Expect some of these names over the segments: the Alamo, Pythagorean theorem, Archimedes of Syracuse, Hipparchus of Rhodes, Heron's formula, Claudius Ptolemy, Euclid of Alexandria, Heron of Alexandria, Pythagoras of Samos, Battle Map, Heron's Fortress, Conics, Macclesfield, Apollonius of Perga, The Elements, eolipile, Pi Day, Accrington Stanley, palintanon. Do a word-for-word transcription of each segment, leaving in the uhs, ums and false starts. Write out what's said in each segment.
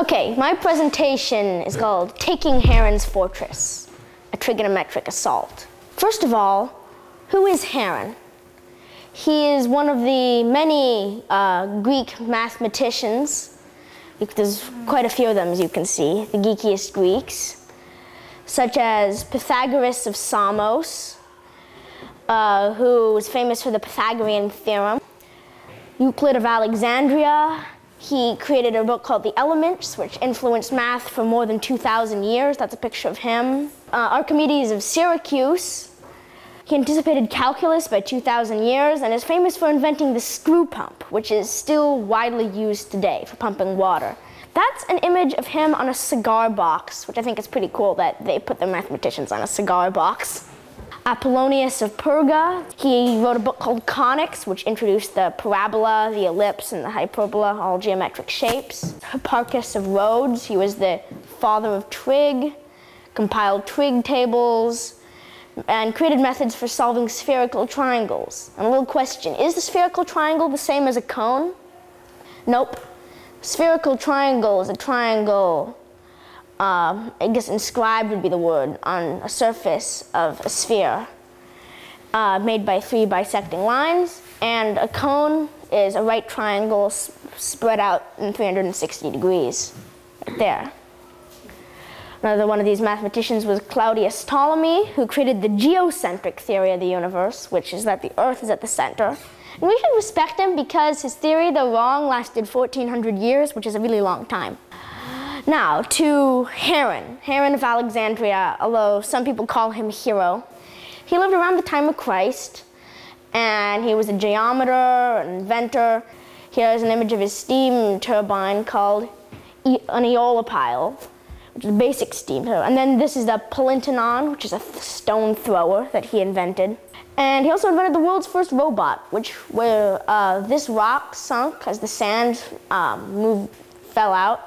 Okay, my presentation is called Taking Heron's Fortress, a Trigonometric Assault. First of all, who is Heron? He is one of the many uh, Greek mathematicians. There's quite a few of them, as you can see, the geekiest Greeks, such as Pythagoras of Samos, uh, who was famous for the Pythagorean theorem, Euclid of Alexandria. He created a book called The Elements, which influenced math for more than two thousand years. That's a picture of him. Uh, Archimedes of Syracuse. He anticipated calculus by two thousand years and is famous for inventing the screw pump, which is still widely used today for pumping water. That's an image of him on a cigar box, which I think is pretty cool that they put their mathematicians on a cigar box. Apollonius of Perga. He wrote a book called Conics, which introduced the parabola, the ellipse, and the hyperbola, all geometric shapes. Hipparchus of Rhodes. He was the father of trig, compiled trig tables, and created methods for solving spherical triangles. And a little question, is the spherical triangle the same as a cone? Nope. Spherical triangle is a triangle, uh, I guess inscribed would be the word, on a surface of a sphere uh, made by three bisecting lines. And a cone is a right triangle sp spread out in three hundred sixty degrees, right there. Another one of these mathematicians was Claudius Ptolemy, who created the geocentric theory of the universe, which is that the Earth is at the center. And we should respect him because his theory, though wrong, lasted fourteen hundred years, which is a really long time. Now, to Heron, Heron of Alexandria, although some people call him Hero. He lived around the time of Christ, and he was a geometer, an inventor. Here's an image of his steam turbine called e an eolipile, which is a basic steam throw. And then this is the palintanon, which is a th stone thrower that he invented. And he also invented the world's first robot, which where uh, this rock sunk as the sand um, moved, fell out.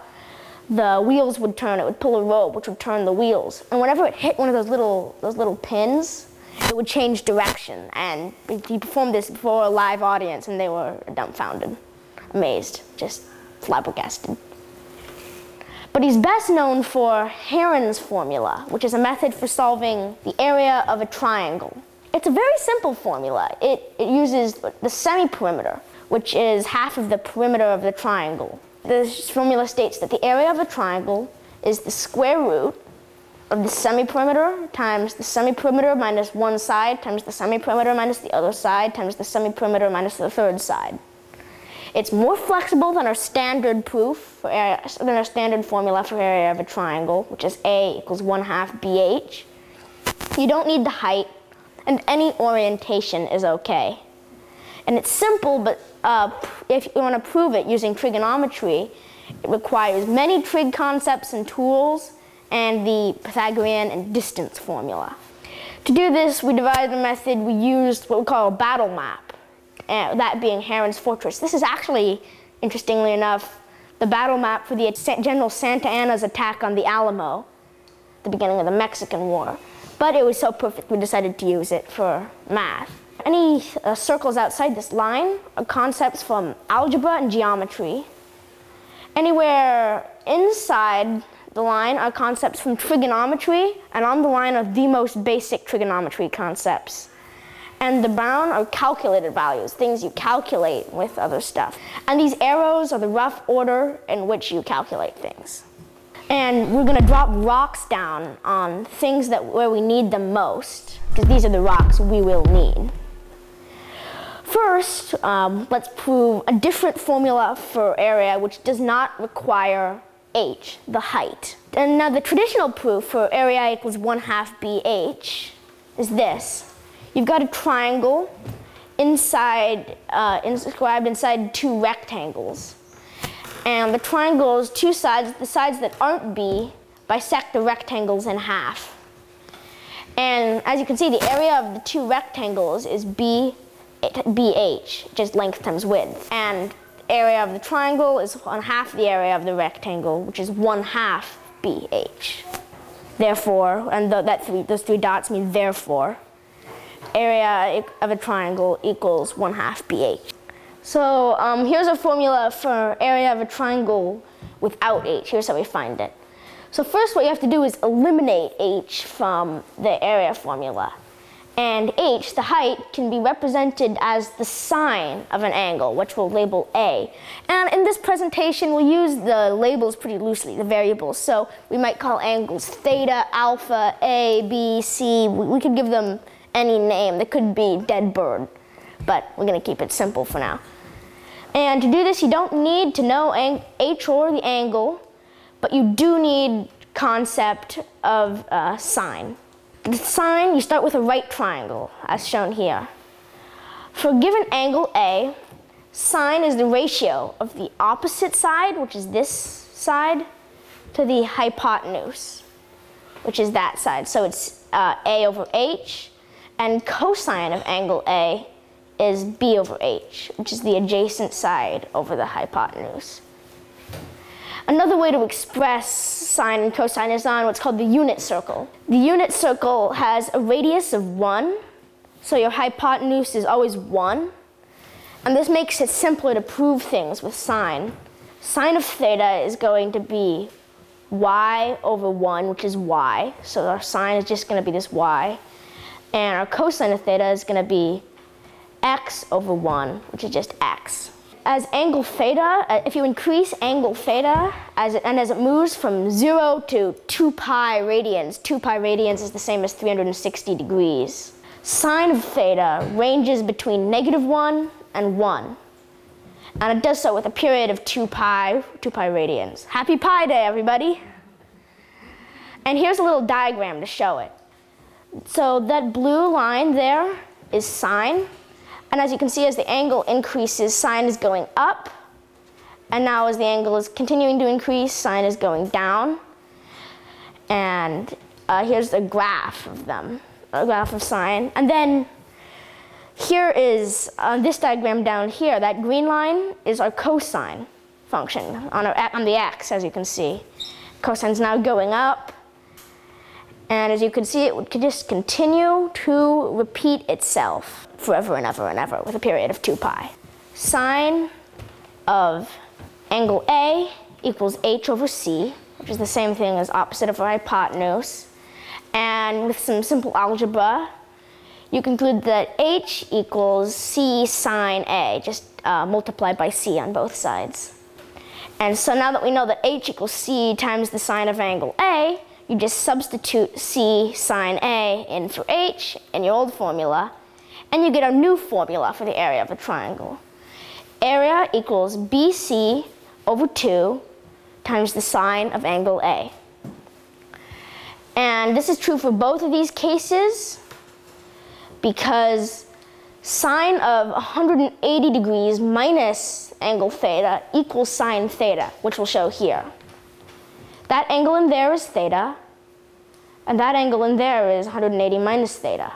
The wheels would turn. It would pull a rope, which would turn the wheels. And whenever it hit one of those little those little pins, it would change direction. And he performed this before a live audience, and they were dumbfounded, amazed, just flabbergasted. But he's best known for Heron's formula, which is a method for solving the area of a triangle. It's a very simple formula. It, it uses the semi-perimeter, which is half of the perimeter of the triangle. This formula states that the area of a triangle is the square root of the semi-perimeter times the semi-perimeter minus one side times the semi-perimeter minus the other side times the semi-perimeter minus the third side. It's more flexible than our standard proof, for area, than our standard formula for area of a triangle, which is A equals one half B H. You don't need the height, and any orientation is okay. And it's simple, but uh, if you want to prove it using trigonometry, it requires many trig concepts and tools, and the Pythagorean and distance formula. To do this, we devised a method. We used what we call a battle map. Uh, that being Heron's fortress. This is actually, interestingly enough, the battle map for the General Santa Anna's attack on the Alamo, the beginning of the Mexican War. But it was so perfect we decided to use it for math. Any uh, circles outside this line are concepts from algebra and geometry. Anywhere inside the line are concepts from trigonometry, and on the line are the most basic trigonometry concepts. And the brown are calculated values, things you calculate with other stuff. And these arrows are the rough order in which you calculate things. And we're going to drop rocks down on things that where we need them most, because these are the rocks we will need. First, um, let's prove a different formula for area which does not require h, the height. And now the traditional proof for area equals one half bh is this. You've got a triangle inside, uh, inscribed inside two rectangles. And the triangle's two sides, the sides that aren't B, bisect the rectangles in half. And as you can see, the area of the two rectangles is B, B H, just length times width. And area of the triangle is one half the area of the rectangle, which is one half B H. Therefore, and th that three, those three dots mean therefore, area of a triangle equals one half B H. So um, here's a formula for area of a triangle without H. Here's how we find it. So first what you have to do is eliminate H from the area formula. And H, the height, can be represented as the sine of an angle, which we'll label A. And in this presentation, we'll use the labels pretty loosely, the variables. So we might call angles theta, alpha, A, B, C. We, we could give them any name. They could be dead bird, but we're going to keep it simple for now. And to do this, you don't need to know H or the angle, but you do need concept of uh, sine. The sine, you start with a right triangle, as shown here. For a given angle A, sine is the ratio of the opposite side, which is this side, to the hypotenuse, which is that side. So it's uh, A over H, and cosine of angle A is B over H, which is the adjacent side over the hypotenuse. Another way to express sine and cosine is on what's called the unit circle. The unit circle has a radius of one, so your hypotenuse is always one. And this makes it simpler to prove things with sine. Sine of theta is going to be y over one, which is y. So our sine is just going to be this y. And our cosine of theta is going to be x over one, which is just x. As angle theta, if you increase angle theta as it, and as it moves from zero to two pi radians, two pi radians is the same as three hundred sixty degrees. Sine of theta ranges between negative one and one. And it does so with a period of two pi, two pi radians. Happy Pi Day, everybody. And here's a little diagram to show it. So that blue line there is sine. And as you can see, as the angle increases, sine is going up. And now as the angle is continuing to increase, sine is going down. And uh, here's the graph of them, a graph of sine. And then here is uh, this diagram down here. That green line is our cosine function on, our, on the x, as you can see. Cosine's now going up. And as you can see, it would just continue to repeat itself forever and ever and ever with a period of two pi. Sine of angle A equals H over C, which is the same thing as opposite of our hypotenuse. And with some simple algebra, you conclude that H equals C sine A, just uh, multiplied by C on both sides. And so now that we know that H equals C times the sine of angle A, you just substitute C sine A in for H in your old formula, and you get our new formula for the area of a triangle. Area equals B C over two times the sine of angle A. And this is true for both of these cases because sine of one hundred eighty degrees minus angle theta equals sine theta, which we'll show here. That angle in there is theta, and that angle in there is one hundred eighty minus theta.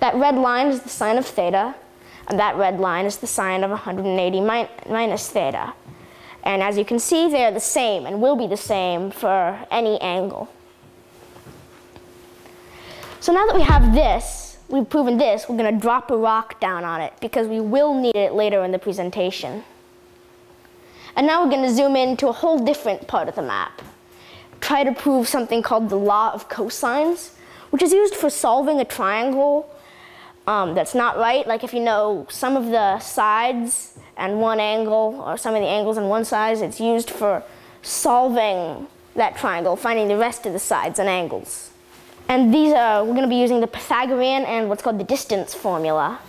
That red line is the sine of theta, and that red line is the sine of one hundred eighty min minus theta. And as you can see, they're the same and will be the same for any angle. So now that we have this, we've proven this, we're going to drop a rock down on it because we will need it later in the presentation. And now we're going to zoom in to a whole different part of the map. Try to prove something called the law of cosines, which is used for solving a triangle um, that's not right. Like if you know some of the sides and one angle, or some of the angles and one side, it's used for solving that triangle, finding the rest of the sides and angles. And these are, we're going to be using the Pythagorean and what's called the distance formula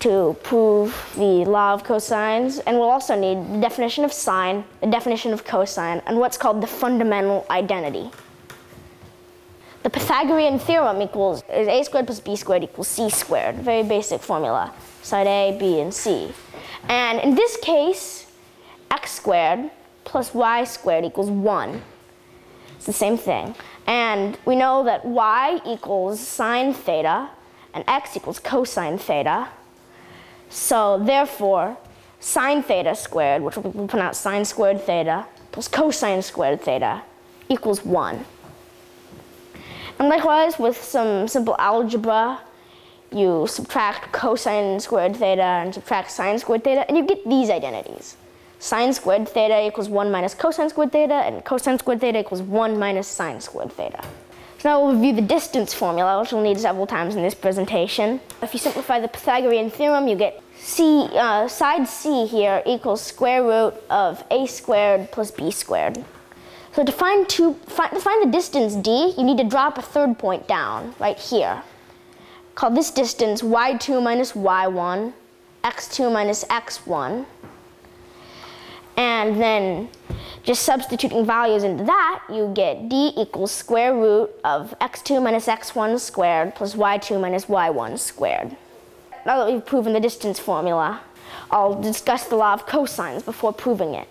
to prove the law of cosines, and we'll also need the definition of sine, the definition of cosine, and what's called the fundamental identity. The Pythagorean theorem equals is a squared plus b squared equals c squared, very basic formula, side A, B, and C. And in this case, x squared plus y squared equals one. It's the same thing. And we know that y equals sine theta, and x equals cosine theta. So therefore, sine theta squared, which we'll pronounce sine squared theta, plus cosine squared theta equals one. And likewise, with some simple algebra, you subtract cosine squared theta and subtract sine squared theta, and you get these identities. sine squared theta equals one minus cosine squared theta, and cosine squared theta equals one minus sine squared theta. So now we'll review the distance formula, which we'll need several times in this presentation. If you simplify the Pythagorean theorem, you get c, uh, side c here equals square root of a squared plus b squared. So to find, two, fi to find the distance d, you need to drop a third point down, right here. Call this distance y two minus y one, x two minus x one. And then just substituting values into that, you get d equals square root of x two minus x one squared plus y two minus y one squared. Now that we've proven the distance formula, I'll discuss the law of cosines before proving it.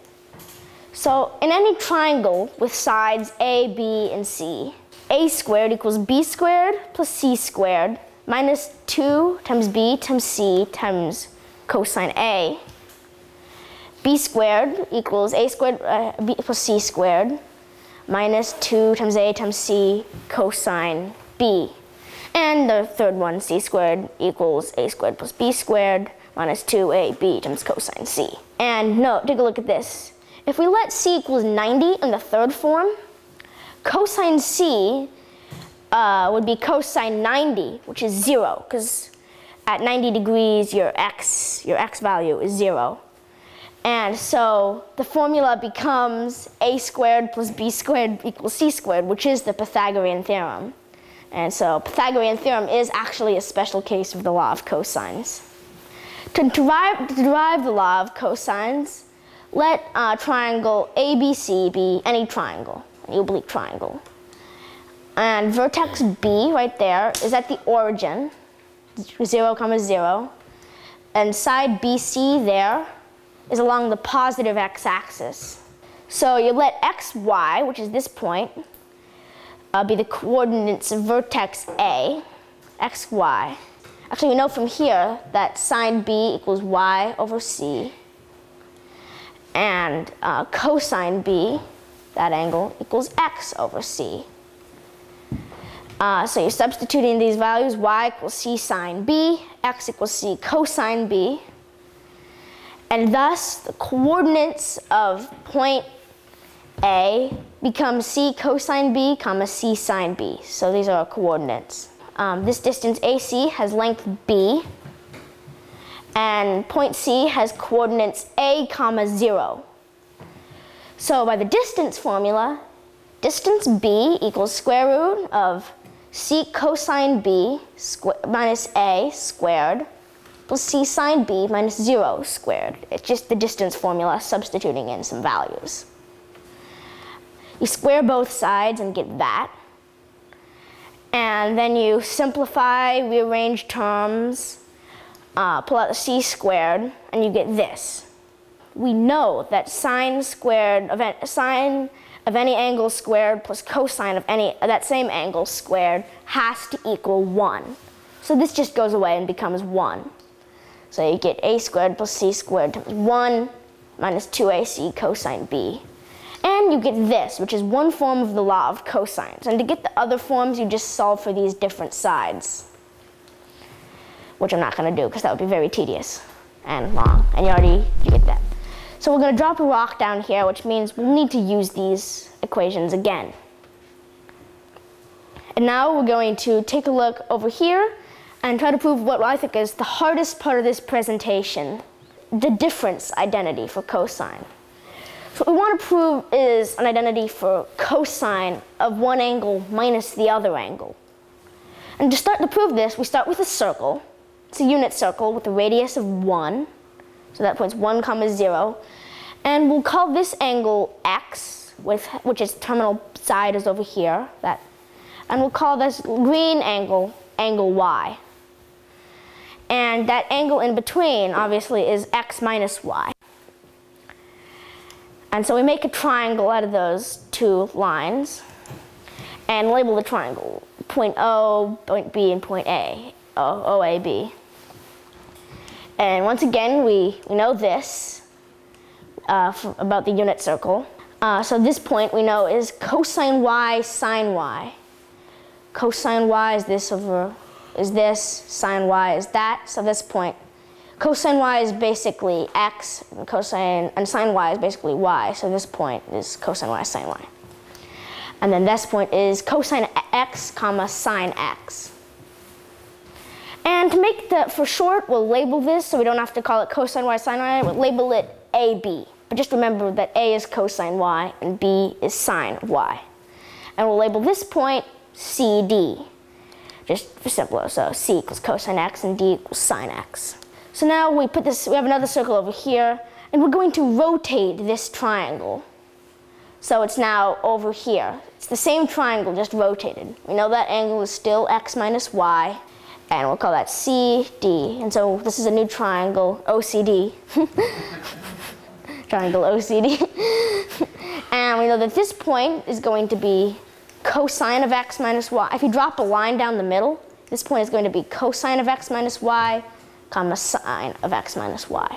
So in any triangle with sides a, b, and c, a squared equals b squared plus c squared minus two times b times c times cosine a. B squared equals a squared uh, b plus c squared minus two times a times c cosine b. And the third one, c squared equals a squared plus b squared minus two a b times cosine c. And note, take a look at this. If we let c equals ninety in the third form, cosine c uh, would be cosine ninety, which is zero, because at ninety degrees your x, your x value is zero. And so the formula becomes a squared plus b squared equals c squared, which is the Pythagorean theorem. And so Pythagorean theorem is actually a special case of the law of cosines. To derive, to derive the law of cosines, let uh, triangle A B C be any triangle, any oblique triangle. And vertex B right there is at the origin, zero comma zero. And side B C there is along the positive x-axis. So you let x y, which is this point, uh, be the coordinates of vertex A, x y. Actually, we know from here that sine B equals y over c, and uh, cosine B, that angle, equals x over c. Uh, so you're substituting these values, y equals c sine B, x equals c cosine B. And thus, the coordinates of point A become c cosine b comma c sine b. So these are our coordinates. Um, this distance A C has length b, and point C has coordinates a comma zero. So by the distance formula, distance b equals square root of c cosine b minus a squared plus c sine b minus zero squared. It's just the distance formula substituting in some values. You square both sides and get that. And then you simplify, rearrange terms, uh, pull out the c squared, and you get this. We know that sine squared of an, sine of any angle squared plus cosine of any of that same angle squared has to equal one. So this just goes away and becomes one. So you get a squared plus c squared times one minus two a c cosine b. And you get this, which is one form of the law of cosines. And to get the other forms, you just solve for these different sides, which I'm not going to do because that would be very tedious and long. And you already you get that. So we're going to drop a rock down here, which means we'll need to use these equations again. And now we're going to take a look over here and try to prove what I think is the hardest part of this presentation, the difference identity for cosine. So what we want to prove is an identity for cosine of one angle minus the other angle. And to start to prove this, we start with a circle. It's a unit circle with a radius of one. So that point's one comma zero. And we'll call this angle x, with, which its terminal side is over here. That, and we'll call this green angle, angle y. And that angle in between, obviously, is x minus y. And so we make a triangle out of those two lines and label the triangle point O, point B, and point A, O, A, B. And once again, we, we know this uh, for, about the unit circle. Uh, so this point we know is cosine y, sine y. Cosine y is this over, is this, sine y is that, so this point. Cosine y is basically x, and cosine and sine y is basically y. So this point is cosine y, sine y. And then this point is cosine x, comma sine x. And to make that for short, we'll label this so we don't have to call it cosine y, sine y. We'll label it A B. But just remember that A is cosine y and B is sine y. And we'll label this point C D. Just for simpler, so C equals cosine x and D equals sine x. So now we put this, we have another circle over here, and we're going to rotate this triangle. So it's now over here. It's the same triangle, just rotated. We know that angle is still x minus y, and we'll call that C D. And so this is a new triangle, O C D. Triangle O C D. And we know that this point is going to be cosine of x minus y. If you drop a line down the middle, this point is going to be cosine of x minus y, comma sine of x minus y.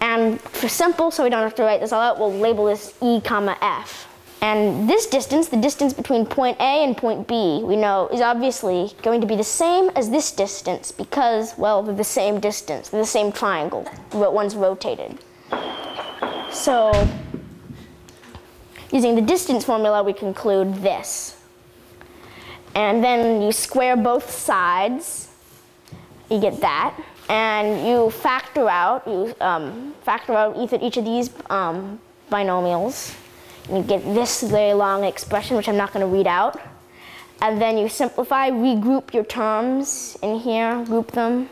And for simple, so we don't have to write this all out, we'll label this E comma F. And this distance, the distance between point A and point B, we know is obviously going to be the same as this distance because, well, they're the same distance, they're the same triangle, but one's rotated. So, using the distance formula, we conclude this. And then you square both sides, you get that. And you factor out, you um, factor out each of these um, binomials. And you get this very long expression, which I'm not going to read out. And then you simplify, regroup your terms in here, group them.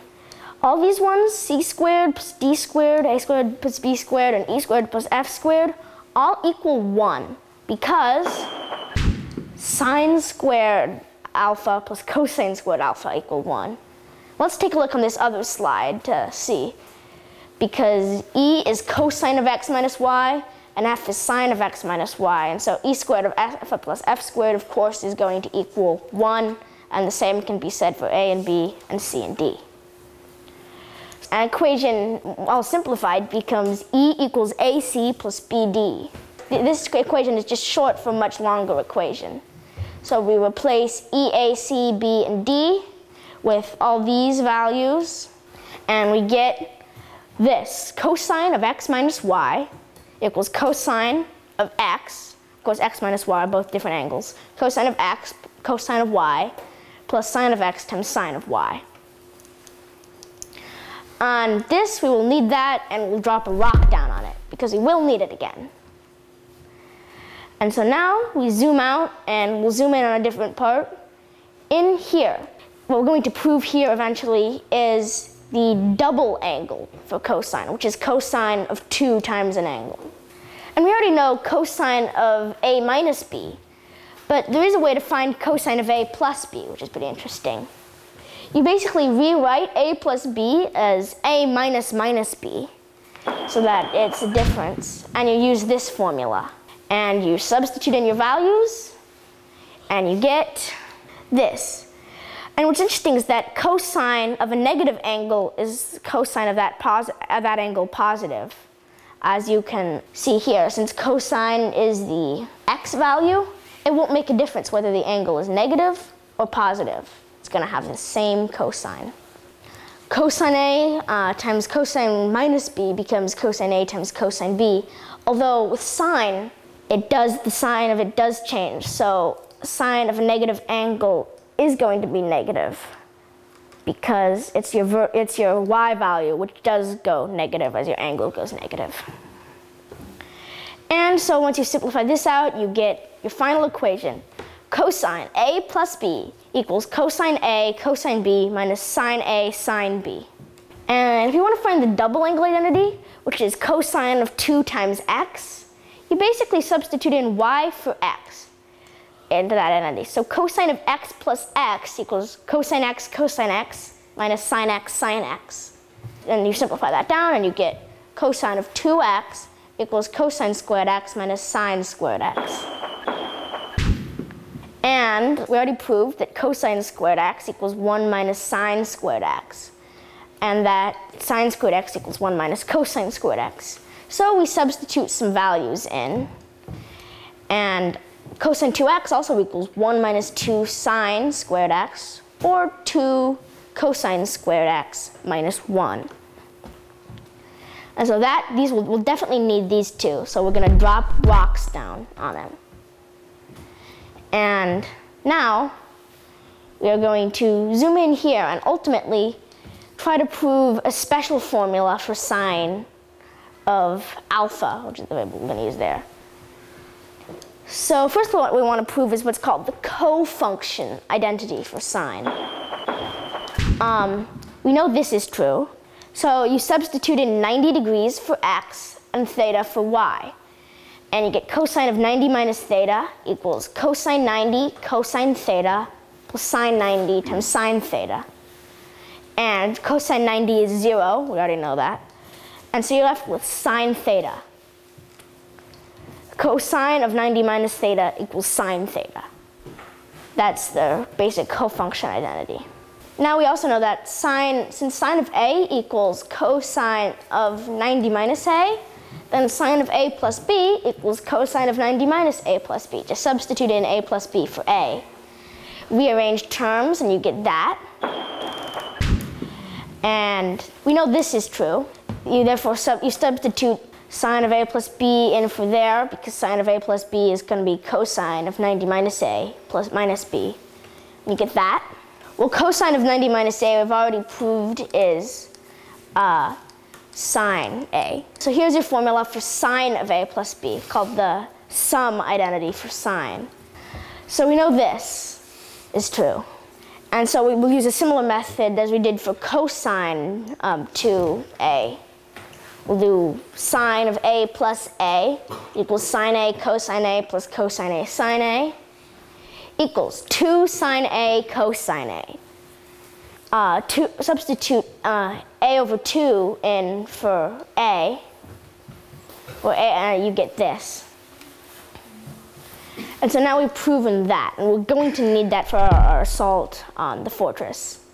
All these ones, c squared plus d squared, a squared plus b squared, and e squared plus f squared, all equal one because sine squared alpha plus cosine squared alpha equal one. Let's take a look on this other slide to see, because E is cosine of x minus y and F is sine of x minus y, and so E squared of F plus F squared, of course, is going to equal one, and the same can be said for A and B and C and D. An equation, all simplified, becomes E equals A C plus B D. This equation is just short for a much longer equation. So we replace E, A, C, B, and D with all these values, and we get this. Cosine of x minus y equals cosine of x, of course x minus y are both different angles, cosine of x, cosine of y, plus sine of x times sine of y. On this, we will need that, and we'll drop a rock down on it, because we will need it again. And so now we zoom out, and we'll zoom in on a different part. In here, what we're going to prove here eventually is the double angle for cosine, which is cosine of two times an angle. And we already know cosine of A minus B, but there is a way to find cosine of A plus B, which is pretty interesting. You basically rewrite A plus B as A minus minus B, so that it's a difference, and you use this formula. And you substitute in your values, and you get this. And what's interesting is that cosine of a negative angle is cosine of that, posi of that angle positive, as you can see here. Since cosine is the x value, it won't make a difference whether the angle is negative or positive. It's going to have the same cosine. Cosine A uh, times cosine minus B becomes cosine A times cosine B, although with sine, it does, the sign of it does change. So sine of a negative angle is going to be negative because it's your, ver it's your y value, which does go negative as your angle goes negative. And so once you simplify this out, you get your final equation. Cosine A plus B equals cosine A, cosine B, minus sine A, sine B. And if you want to find the double angle identity, which is cosine of two times x, you basically substitute in y for x into that identity. So cosine of x plus x equals cosine x, cosine x, minus sine x, sine x. And you simplify that down, and you get cosine of two x equals cosine squared x minus sine squared x. And we already proved that cosine squared x equals one minus sine squared x, and that sine squared x equals one minus cosine squared x. So we substitute some values in, and cosine two x also equals one minus two sine squared x, or two cosine squared x minus one. And so that, these will, we'll definitely need these two. So we're gonna drop rocks down on them. And now we are going to zoom in here and ultimately try to prove a special formula for sine of alpha, which is the way we're gonna use there. So first of all, what we wanna prove is what's called the co-function identity for sine. Um, we know this is true. So you substitute in ninety degrees for x and theta for y. And you get cosine of ninety minus theta equals cosine ninety cosine theta plus sine ninety times sine theta. And cosine ninety is zero, we already know that. And so you're left with sine theta. Cosine of ninety minus theta equals sine theta. That's the basic co-function identity. Now we also know that sine, since sine of A equals cosine of ninety minus A, then sine of A plus B equals cosine of ninety minus A plus B. Just substitute in A plus B for A. Rearrange terms and you get that. And we know this is true. You therefore sub, you substitute sine of A plus B in for there because sine of A plus B is going to be cosine of ninety minus A plus minus B. You get that. Well, cosine of ninety minus A we've already proved is uh, sine A. So here's your formula for sine of A plus B, called the sum identity for sine. So we know this is true. And so we will use a similar method as we did for cosine um, two A. We'll do sine of A plus A equals sine A cosine A plus cosine A sine A equals two sine A cosine A. Uh, two, substitute uh, A over two in for A, or A, and you get this. And so now we've proven that, and we're going to need that for our, our assault on the fortress.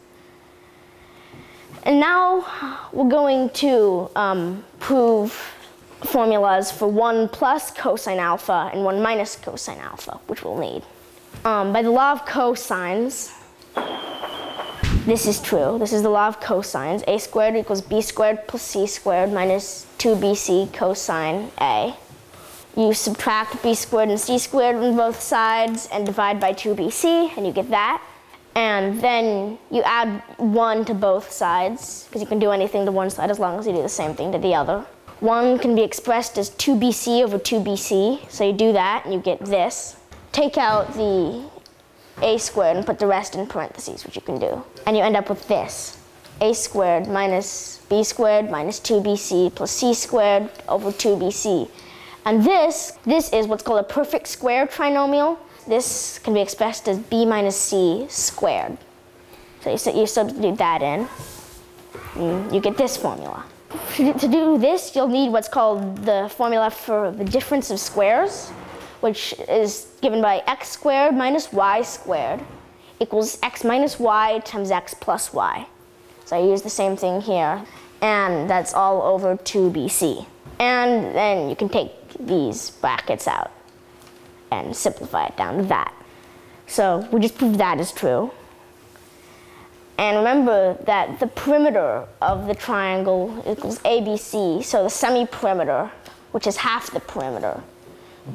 And now we're going to um, prove formulas for one plus cosine alpha and one minus cosine alpha, which we'll need. Um, by the law of cosines, this is true. This is the law of cosines. A squared equals B squared plus C squared minus two B C cosine A. You subtract B squared and C squared on both sides and divide by two B C, and you get that. And then you add one to both sides, because you can do anything to one side as long as you do the same thing to the other. one can be expressed as two B C over two B C, so you do that and you get this. Take out the A squared and put the rest in parentheses, which you can do. And you end up with this. A squared minus B squared minus two B C plus C squared over two B C. And this, this is what's called a perfect square trinomial. This can be expressed as B minus C squared. So you, su you substitute that in, and you get this formula. To do this, you'll need what's called the formula for the difference of squares, which is given by x squared minus y squared equals x minus y times x plus y. So I use the same thing here, and that's all over two B C. And then you can take these brackets out and simplify it down to that. So we just proved that is true. And remember that the perimeter of the triangle equals A B C, so the semi-perimeter, which is half the perimeter,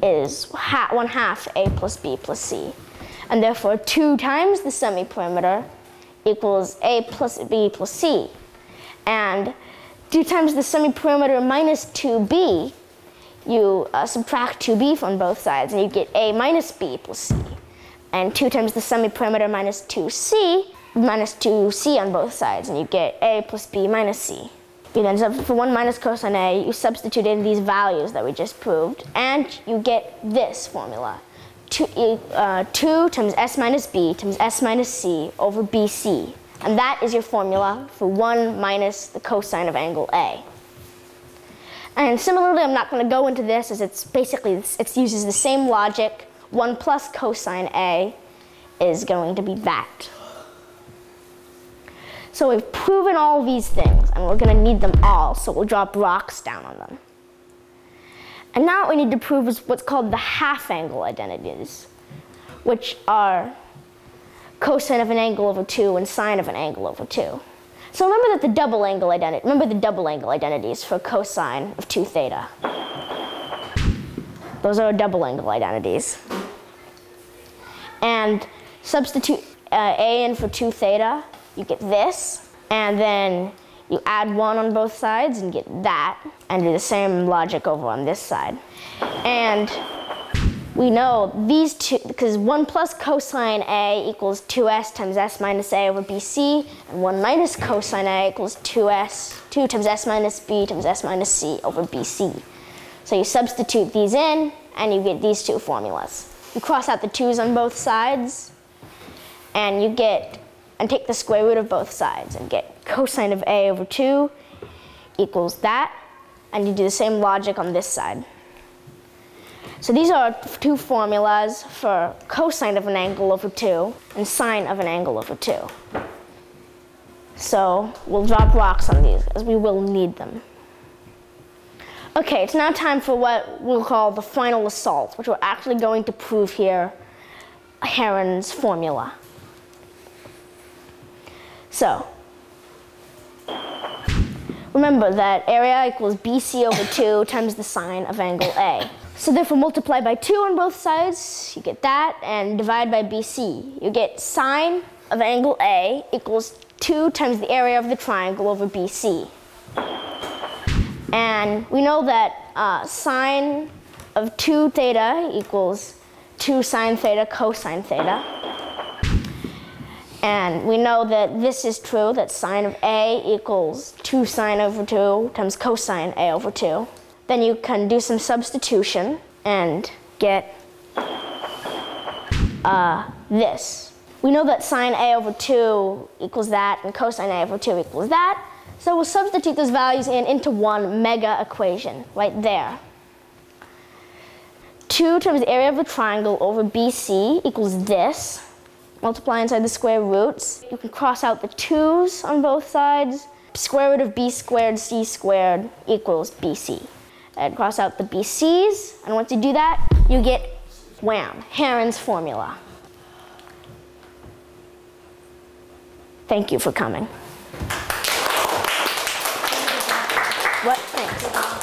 is ha one half A plus B plus C. And therefore two times the semi-perimeter equals A plus B plus C. And two times the semi-perimeter minus two B, you uh, subtract two B from both sides and you get A minus B plus C. And two times the semi-perimeter minus two C, minus two C on both sides, and you get A plus B minus C. You then, for one minus cosine A, you substitute in these values that we just proved, and you get this formula. Two, uh, two times S minus B times S minus C over B C. And that is your formula for one minus the cosine of angle A. And similarly, I'm not going to go into this, as it's basically, it uses the same logic. one plus cosine A is going to be that. So we've proven all these things, and we're going to need them all, so we'll drop rocks down on them. And now what we need to prove is what's called the half-angle identities, which are cosine of an angle over two and sine of an angle over two. So remember that the double angle identity, remember the double angle identities for cosine of two theta. Those are double angle identities. And substitute uh, a in for two theta, you get this, and then you add one on both sides and get that, and do the same logic over on this side. And we know these two, because one plus cosine a equals two s times s minus a over bc, and one minus cosine a equals two s, two times s minus b times s minus c over bc. So you substitute these in, and you get these two formulas. You cross out the twos on both sides, and you get, and take the square root of both sides, and get cosine of a over two equals that, and you do the same logic on this side. So these are two formulas for cosine of an angle over two and sine of an angle over two. So we'll drop rocks on these, as we will need them. Okay, it's now time for what we'll call the final assault, which we're actually going to prove here, Heron's formula. So remember that area equals B C over two times the sine of angle A. So therefore multiply by two on both sides, you get that, and divide by B C. You get sine of angle A equals two times the area of the triangle over B C. And we know that uh, sine of two theta equals two sine theta cosine theta. And we know that this is true, that sine of A equals two sine over two times cosine A over two. Then you can do some substitution and get uh, this. We know that sine A over two equals that, and cosine A over two equals that. So we'll substitute those values in into one mega equation right there. two times the area of a triangle over B C equals this. Multiply inside the square roots. You can cross out the twos on both sides. Square root of b squared c squared equals B C. And cross out the B Cs, and once you do that, you get, wham, Heron's formula. Thank you for coming. What? Thanks.